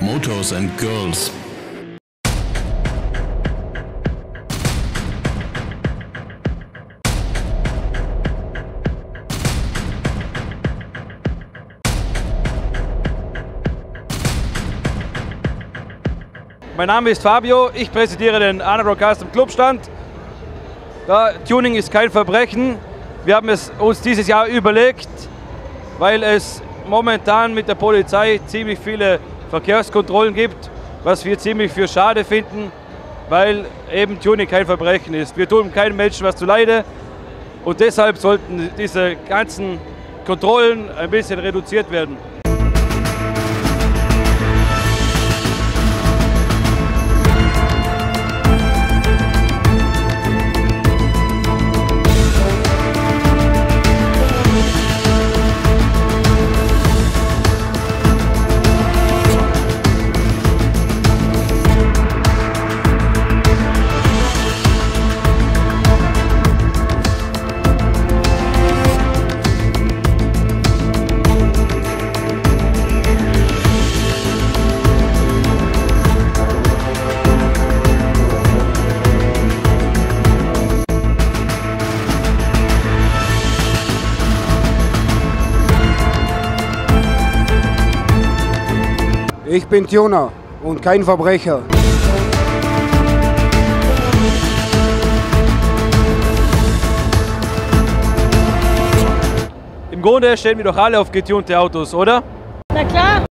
Motors and Girls. Mein Name ist Fabio, ich präsidiere den Underground Custom Clubstand. Ja, Tuning ist kein Verbrechen. Wir haben es uns dieses Jahr überlegt, weil es momentan mit der Polizei ziemlich viele Verkehrskontrollen gibt, was wir ziemlich für schade finden, weil eben Tuning kein Verbrechen ist. Wir tun keinem Menschen was zu leide und deshalb sollten diese ganzen Kontrollen ein bisschen reduziert werden. Ich bin Tuner und kein Verbrecher. Im Grunde stellen wir doch alle auf getunte Autos, oder? Na klar.